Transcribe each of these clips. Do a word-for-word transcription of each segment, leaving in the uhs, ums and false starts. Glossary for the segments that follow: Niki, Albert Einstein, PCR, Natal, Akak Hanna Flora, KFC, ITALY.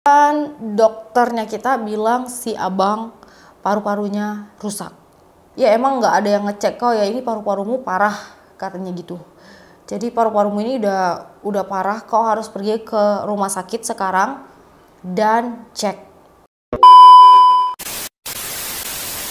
Dan dokternya kita bilang si abang paru-parunya rusak. Ya emang nggak ada yang ngecek, kok ya ini paru-parumu parah katanya gitu. Jadi paru-parumu ini udah udah parah, kau harus pergi ke rumah sakit sekarang dan cek.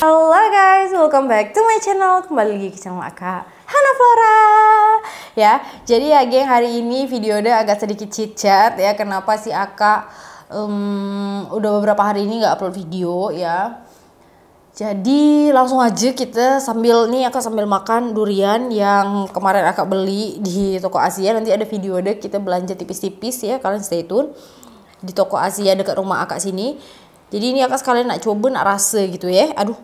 Halo guys, welcome back to my channel. Kembali lagi ke channel Akak Hanna Flora. Ya, jadi ya geng, hari ini video udah agak sedikit chit-chat ya. Kenapa sih Akak Um, udah beberapa hari ini nggak upload video ya. Jadi langsung aja kita sambil nih Akak sambil makan durian yang kemarin Akak beli di toko Asia. Nanti ada video deh kita belanja tipis-tipis ya, kalian stay tune di toko Asia dekat rumah Akak sini. Jadi ini Akak sekalian nak coba nak rasa gitu ya. Aduh,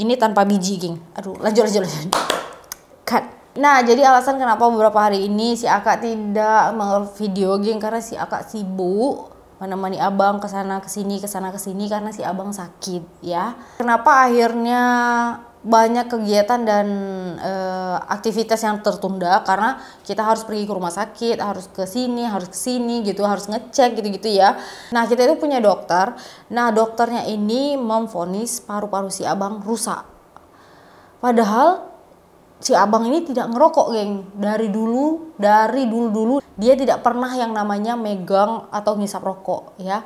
ini tanpa biji geng. Aduh, lanjut lanjut lanjut. Cut. Nah, jadi alasan kenapa beberapa hari ini si Akak tidak meng video geng karena si Akak sibuk menemani abang kesana kesini kesana kesini karena si abang sakit ya. Kenapa akhirnya banyak kegiatan dan e, aktivitas yang tertunda karena kita harus pergi ke rumah sakit, harus ke sini, harus ke sini gitu, harus ngecek gitu-gitu ya. Nah, kita itu punya dokter. Nah, dokternya ini memvonis paru-paru si abang rusak. Padahal si abang ini tidak ngerokok geng, dari dulu, dari dulu-dulu dia tidak pernah yang namanya megang atau ngisap rokok ya.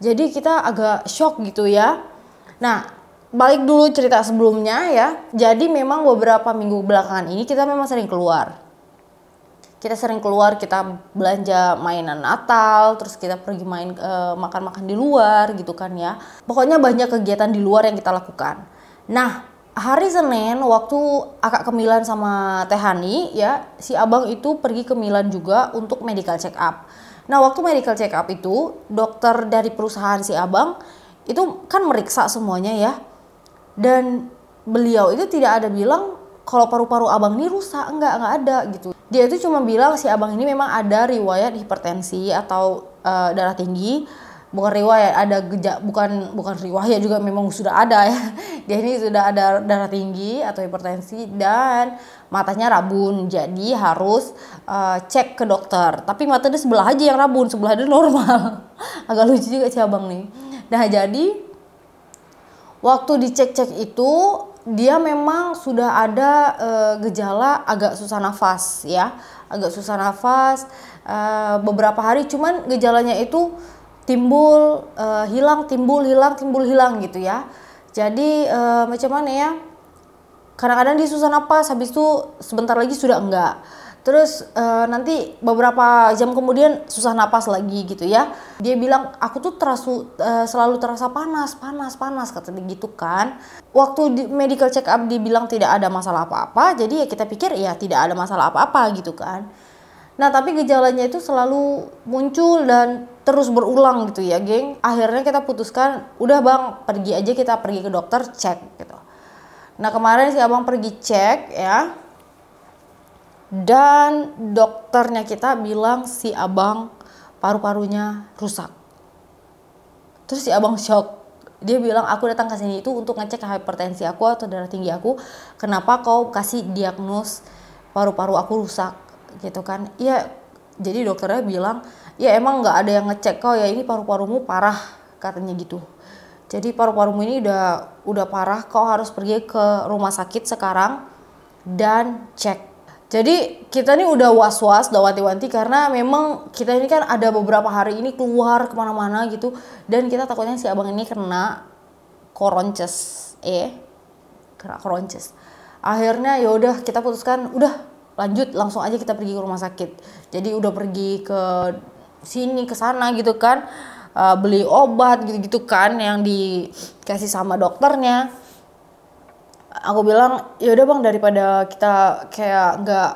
Jadi kita agak shock gitu ya. Nah, balik dulu cerita sebelumnya ya. Jadi memang beberapa minggu belakangan ini kita memang sering keluar. Kita sering keluar, kita belanja mainan Natal, terus kita pergi main makan-makan di luar gitu kan ya. Pokoknya banyak kegiatan di luar yang kita lakukan. Nah, hari Senin waktu Akak ke Milan sama Teh Hani ya, si abang itu pergi ke Milan juga untuk medical check up. Nah, waktu medical check up itu dokter dari perusahaan si abang itu kan meriksa semuanya ya. Dan beliau itu tidak ada bilang kalau paru-paru abang ini rusak, enggak, enggak ada gitu. Dia itu cuma bilang si abang ini memang ada riwayat hipertensi atau uh, darah tinggi. Bukan riwayat, ada gejala, bukan bukan riwayat juga, memang sudah ada ya. Dia ini sudah ada darah tinggi atau hipertensi dan matanya rabun, jadi harus uh, cek ke dokter. Tapi matanya sebelah aja yang rabun, sebelah dia normal. Agak lucu juga si abang nih. Nah, jadi waktu dicek-cek itu dia memang sudah ada uh, gejala agak susah nafas ya, agak susah nafas uh, beberapa hari, cuman gejalanya itu timbul uh, hilang timbul hilang timbul hilang gitu ya. Jadi uh, macam mana ya, kadang-kadang dia susah napas, habis itu sebentar lagi sudah enggak, terus uh, nanti beberapa jam kemudian susah napas lagi gitu ya. Dia bilang aku tuh terasu, uh, selalu terasa panas panas panas kata dia gitu kan. Waktu di medical check up dibilang tidak ada masalah apa-apa, jadi ya kita pikir ya tidak ada masalah apa-apa gitu kan. Nah, tapi gejalanya itu selalu muncul dan terus berulang gitu ya geng. Akhirnya kita putuskan, udah bang pergi aja, kita pergi ke dokter cek gitu. Nah, kemarin si abang pergi cek ya. Dan dokternya kita bilang si abang paru-parunya rusak. Terus si abang shock. Dia bilang aku datang ke sini itu untuk ngecek hipertensi aku atau darah tinggi aku. Kenapa kau kasih diagnos paru-paru aku rusak? Gitu kan ya. Jadi dokternya bilang ya emang nggak ada yang ngecek, kau ya ini paru-parumu parah katanya gitu. Jadi paru-parumu ini udah udah parah, kau harus pergi ke rumah sakit sekarang dan cek. Jadi kita nih udah was-was, udah wanti-wanti karena memang kita ini kan ada beberapa hari ini keluar kemana-mana gitu, dan kita takutnya si abang ini kena koronces eh kena koronces. Akhirnya yaudah kita putuskan udah lanjut langsung aja kita pergi ke rumah sakit. Jadi udah pergi ke sini ke sana gitu kan, uh, beli obat gitu-gitu kan yang dikasih sama dokternya. Aku bilang ya udah bang, daripada kita kayak nggak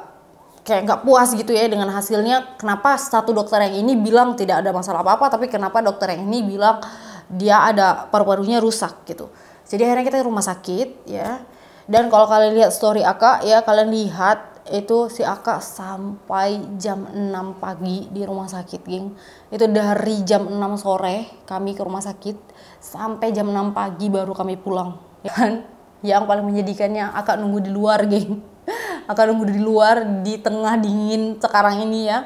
kayak nggak puas gitu ya dengan hasilnya. Kenapa satu dokter yang ini bilang tidak ada masalah apa-apa, tapi kenapa dokter yang ini bilang dia ada paru-parunya rusak gitu. Jadi akhirnya kita ke rumah sakit ya. Dan kalau kalian lihat story Akak ya, kalian lihat itu si Akak sampai jam enam pagi di rumah sakit geng. Itu dari jam enam sore kami ke rumah sakit sampai jam enam pagi baru kami pulang ya kan. Yang paling menyedihkannya Akak nunggu di luar geng. Akak nunggu di luar di tengah dingin sekarang ini ya.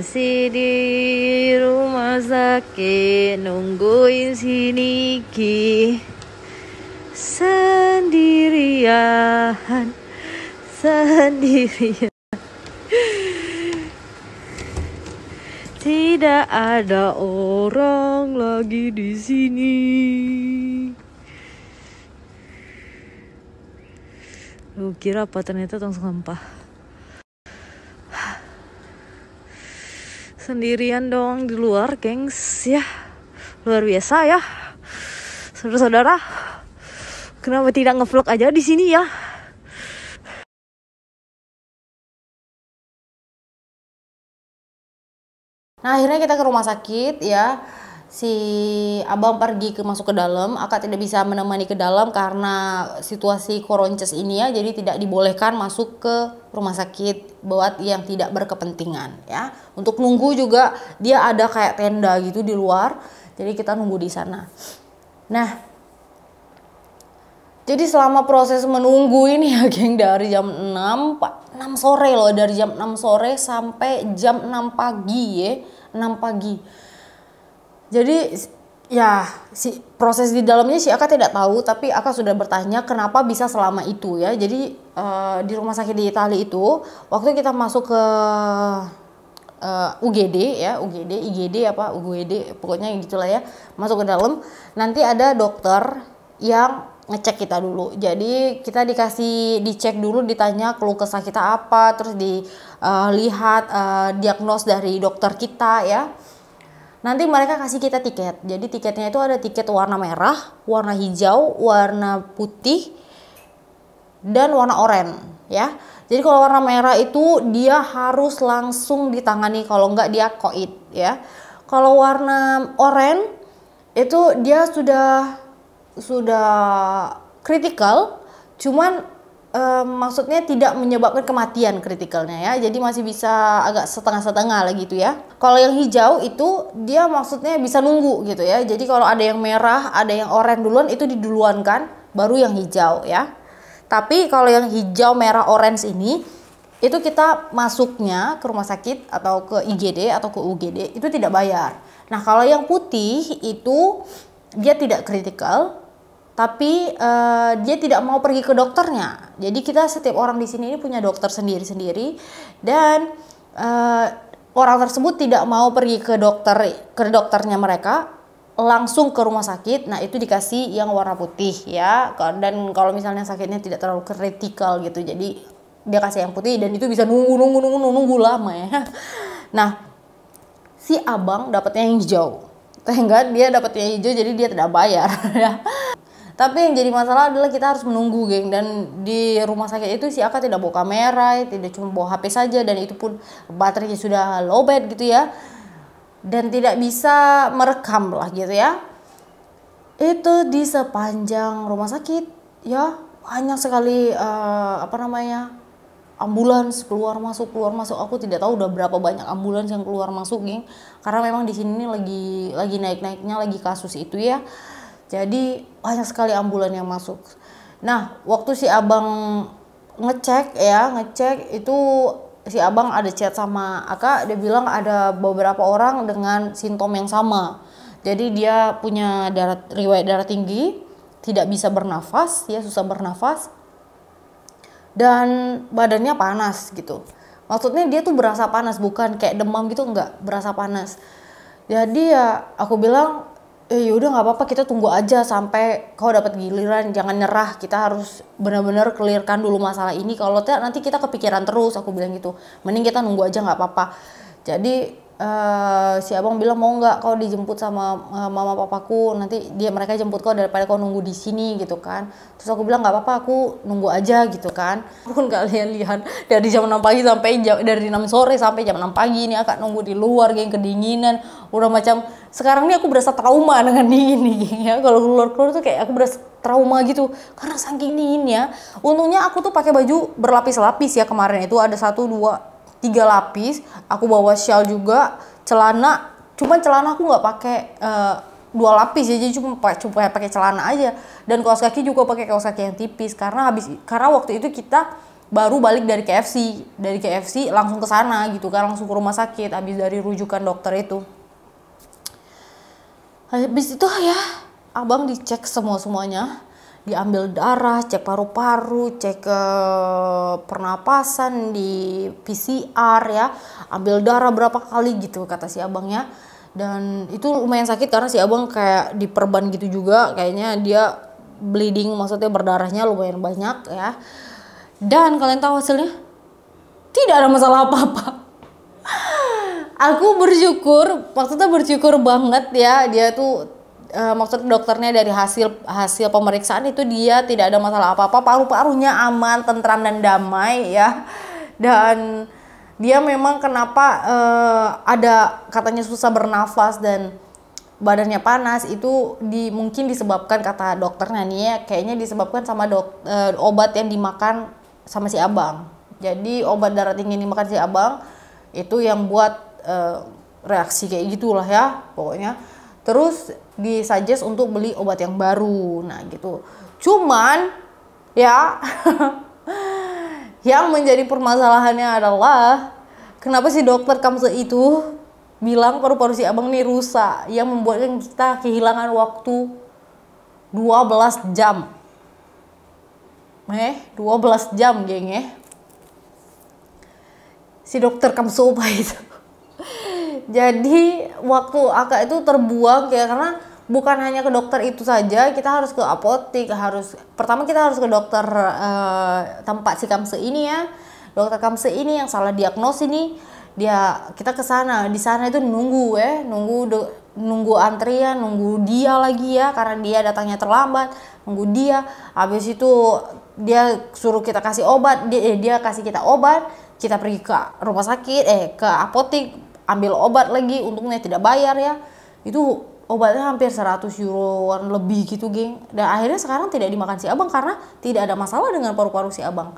Masih di rumah sakit nungguin si Niki sendirian sendirian, tidak ada orang lagi di sini. Lu kira apa, ternyata tong sampah. Sendirian dong di luar, gengs, ya. Luar biasa ya. Saudara-saudara, kenapa tidak nge-vlog aja di sini ya? Nah, akhirnya kita ke rumah sakit ya. Si abang pergi ke masuk ke dalam, Akak tidak bisa menemani ke dalam karena situasi koronces ini ya. Jadi tidak dibolehkan masuk ke rumah sakit buat yang tidak berkepentingan ya. Untuk nunggu juga dia ada kayak tenda gitu di luar. Jadi kita nunggu di sana. Nah, jadi selama proses menunggu ini ya geng, dari jam enam sore loh, dari jam enam sore sampai jam enam pagi ya, enam pagi. Jadi ya si proses di dalamnya si Akak tidak tahu, tapi Akak sudah bertanya kenapa bisa selama itu ya. Jadi uh, di rumah sakit di Italia itu waktu kita masuk ke uh, U G D ya, U G D, I G D apa, U G D pokoknya gitulah ya. Masuk ke dalam nanti ada dokter yang ngecek kita dulu. Jadi kita dikasih dicek dulu, ditanya keluh kesah kita apa, terus dilihat uh, uh, diagnos dari dokter kita ya. Nanti mereka kasih kita tiket. Jadi tiketnya itu ada tiket warna merah, warna hijau, warna putih, dan warna oranye ya. Jadi kalau warna merah itu dia harus langsung ditangani, kalau enggak dia koid ya. Kalau warna oranye itu dia sudah sudah kritikal, cuman e, maksudnya tidak menyebabkan kematian kritikalnya ya. Jadi masih bisa agak setengah-setengah lah gitu ya. Kalau yang hijau itu dia maksudnya bisa nunggu gitu ya. Jadi kalau ada yang merah, ada yang oranye duluan, itu diduluankan baru yang hijau ya. Tapi kalau yang hijau, merah, orange ini itu kita masuknya ke rumah sakit atau ke I G D atau ke U G D itu tidak bayar. Nah, kalau yang putih itu dia tidak kritikal, tapi uh, dia tidak mau pergi ke dokternya. Jadi kita setiap orang di sini ini punya dokter sendiri-sendiri, dan uh, orang tersebut tidak mau pergi ke dokter ke dokternya mereka, langsung ke rumah sakit. Nah, itu dikasih yang warna putih ya. Dan kalau misalnya sakitnya tidak terlalu kritikal gitu, jadi dia kasih yang putih, dan itu bisa nunggu nunggu nunggu nunggu, nunggu lama ya. Nah, si abang dapatnya yang hijau. Enggak, dia dapatnya hijau, jadi dia tidak bayar ya. Tapi yang jadi masalah adalah kita harus menunggu, geng. Dan di rumah sakit itu si Akak tidak bawa kamera, tidak, cuma bawa H P saja, dan itu pun baterainya sudah lowbat gitu ya. Dan tidak bisa merekam lah gitu ya. Itu di sepanjang rumah sakit ya, banyak sekali uh, apa namanya, ambulans keluar masuk keluar masuk. Aku tidak tahu udah berapa banyak ambulans yang keluar masuk, geng, karena memang di sini lagi lagi naik-naiknya lagi kasus itu ya. Jadi banyak sekali ambulans yang masuk. Nah, waktu si abang ngecek ya, ngecek itu si abang ada chat sama Akak, dia bilang ada beberapa orang dengan simptom yang sama. Jadi dia punya darah, riwayat darah tinggi, tidak bisa bernafas ya, susah bernafas, dan badannya panas gitu. Maksudnya dia tuh berasa panas, bukan kayak demam gitu, enggak, berasa panas. Jadi ya aku bilang, eh yaudah nggak apa-apa, kita tunggu aja sampai kau dapat giliran, jangan nyerah, kita harus benar-benar clearkan dulu masalah ini. Kalau tidak nanti kita kepikiran terus, aku bilang gitu. Mending kita nunggu aja, nggak apa-apa. Jadi uh, si abang bilang, mau nggak kau dijemput sama uh, mama papaku, nanti dia mereka jemput kau daripada kau nunggu di sini gitu kan. Terus aku bilang nggak apa-apa, aku nunggu aja gitu kan. Pun kalian lihat dari jam enam pagi sampai jam, dari enam sore sampai jam enam pagi ini Akak nunggu di luar, geng, kedinginan. Udah macam sekarang ini aku berasa trauma dengan dingin nih, geng, ya. Kalau keluar-keluar tuh kayak aku berasa trauma gitu karena saking dinginnya. Untungnya aku tuh pakai baju berlapis-lapis ya, kemarin itu ada satu dua tiga lapis, aku bawa shawl juga, celana, cuman celana aku nggak pakai uh, dua lapis ya, jadi cuma cuma pakai celana aja, dan kaos kaki juga pakai kaos kaki yang tipis, karena habis karena waktu itu kita baru balik dari K F C, dari K F C langsung ke sana gitu kan, langsung ke rumah sakit habis dari rujukan dokter itu. Habis itu ya, abang dicek semua-semuanya, diambil darah, cek paru-paru, cek eh, pernapasan di P C R ya, ambil darah berapa kali gitu kata si abangnya. Dan itu lumayan sakit karena si abang kayak diperban gitu juga, kayaknya dia bleeding, maksudnya berdarahnya lumayan banyak ya. Dan kalian tahu hasilnya? Tidak ada masalah apa-apa. Aku bersyukur, maksudnya bersyukur banget ya. Dia tuh, uh, maksud dokternya dari hasil hasil pemeriksaan itu dia tidak ada masalah apa-apa. Paru-parunya aman, tentram dan damai ya. Dan dia memang kenapa uh, ada katanya susah bernafas dan badannya panas itu di, mungkin disebabkan kata dokternya nih ya, kayaknya disebabkan sama dok, e, obat yang dimakan sama si abang. Jadi obat darah tinggi yang dimakan si abang itu yang buat e, reaksi kayak gitulah ya pokoknya. Terus disuggest untuk beli obat yang baru, nah gitu. Cuman ya yang menjadi permasalahannya adalah kenapa si dokter Kamsa itu bilang paru-paru si abang nih rusak, yang membuatnya kita kehilangan waktu dua belas jam. Eh, dua belas jam geng ya. Si dokter Kamsoba itu. Jadi waktu Akak itu terbuang ya, karena bukan hanya ke dokter itu saja, kita harus ke apotik, harus pertama kita harus ke dokter eh, tempat si Kamse ini ya. Dokter Kamse ini yang salah diagnosis ini. Dia kita ke sana, di sana itu nunggu ya, nunggu de, nunggu antrian, nunggu dia lagi ya karena dia datangnya terlambat, nunggu dia. Habis itu dia suruh kita kasih obat, dia, dia kasih kita obat, kita pergi ke rumah sakit, eh ke apotik ambil obat lagi, untungnya tidak bayar ya. Itu obatnya hampir seratus euroan lebih gitu, geng. Dan akhirnya sekarang tidak dimakan si abang karena tidak ada masalah dengan paru-paru si abang.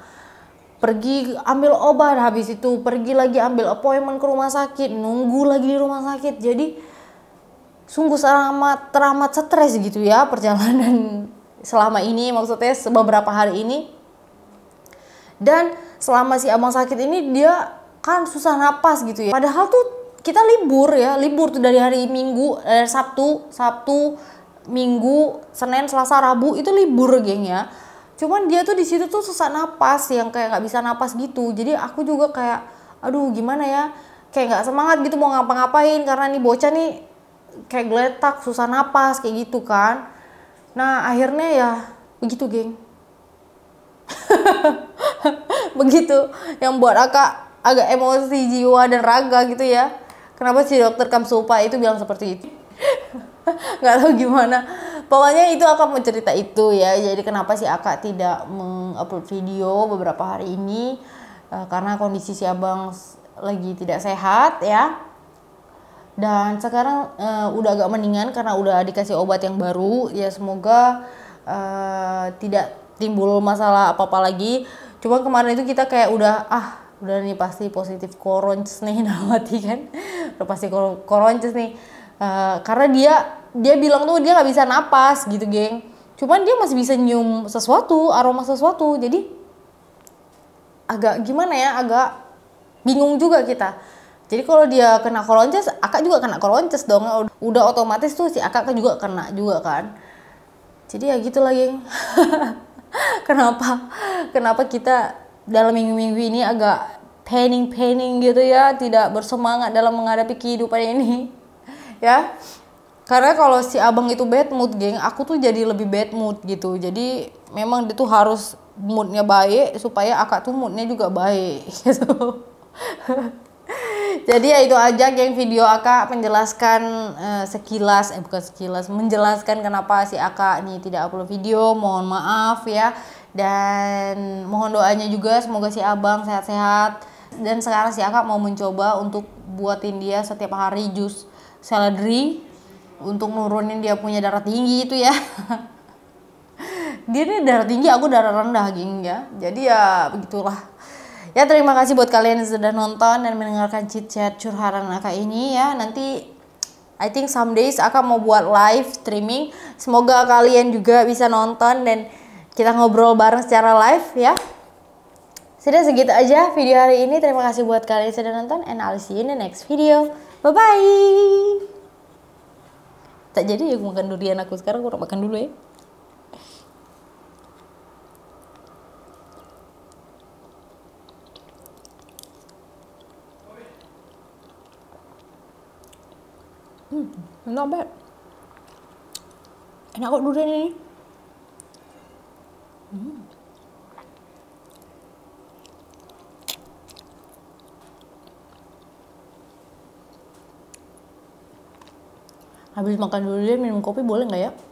Pergi ambil obat, habis itu pergi lagi ambil appointment ke rumah sakit, nunggu lagi di rumah sakit. Jadi sungguh teramat teramat stres gitu ya perjalanan selama ini, maksudnya beberapa hari ini. Dan selama si abang sakit ini dia kan susah napas gitu ya. Padahal tuh kita libur ya, libur tuh dari hari Minggu, eh, Sabtu, Sabtu, Minggu, Senin, Selasa, Rabu itu libur geng ya. Cuman dia tuh di situ tuh susah napas, yang kayak nggak bisa napas gitu. Jadi aku juga kayak, aduh gimana ya, kayak nggak semangat gitu mau ngapa-ngapain karena nih bocah nih kayak geletak, susah napas kayak gitu kan. Nah akhirnya ya begitu geng. Begitu yang buat Akak agak emosi jiwa dan raga gitu ya. Kenapa si dokter Kamsopa itu bilang seperti itu? Nggak tahu gimana. Pokoknya itu Akak mau cerita itu ya. Jadi kenapa sih Akak tidak mengupload video beberapa hari ini, e, karena kondisi si abang lagi tidak sehat ya. Dan sekarang e, udah agak mendingan karena udah dikasih obat yang baru. Ya semoga e, tidak timbul masalah apa-apa lagi. Cuma kemarin itu kita kayak udah ah udah nih pasti positif koronces nih, namati kan. Udah pasti koronces nih. Uh, karena dia dia bilang tuh dia nggak bisa napas gitu geng, cuman dia masih bisa nyium sesuatu, aroma sesuatu. Jadi agak gimana ya, agak bingung juga kita. Jadi kalau dia kena koronces, Akak juga kena koronces dong, udah otomatis tuh si Akak juga kena juga kan. Jadi ya gitu lah geng. kenapa kenapa kita dalam minggu-minggu ini agak paning-paning gitu ya, tidak bersemangat dalam menghadapi kehidupan ini ya. Karena kalau si abang itu bad mood geng, aku tuh jadi lebih bad mood gitu. Jadi memang dia tuh harus moodnya baik supaya Akak tuh moodnya juga baik gitu. Jadi ya itu aja geng video Akak menjelaskan eh, sekilas, eh bukan sekilas, menjelaskan kenapa si Akak nih tidak upload video. Mohon maaf ya, dan mohon doanya juga semoga si abang sehat-sehat. Dan sekarang si Akak mau mencoba untuk buatin dia setiap hari jus seledri untuk nurunin dia punya darah tinggi itu ya. Dia ini darah tinggi, aku darah rendah geng ya. Jadi ya begitulah. Ya terima kasih buat kalian yang sudah nonton dan mendengarkan chit-chat curhatan Akak ini ya. Nanti I think some days Akak mau buat live streaming. Semoga kalian juga bisa nonton dan kita ngobrol bareng secara live ya. Sudah segitu aja video hari ini. Terima kasih buat kalian yang sudah nonton. And I'll see you in the next video. Bye-bye. Tak jadi ya makan durian aku sekarang. Aku makan dulu ya. Hmm, enak banget. Enak kok durian ini. Hmm. Habis makan durian minum kopi boleh nggak ya?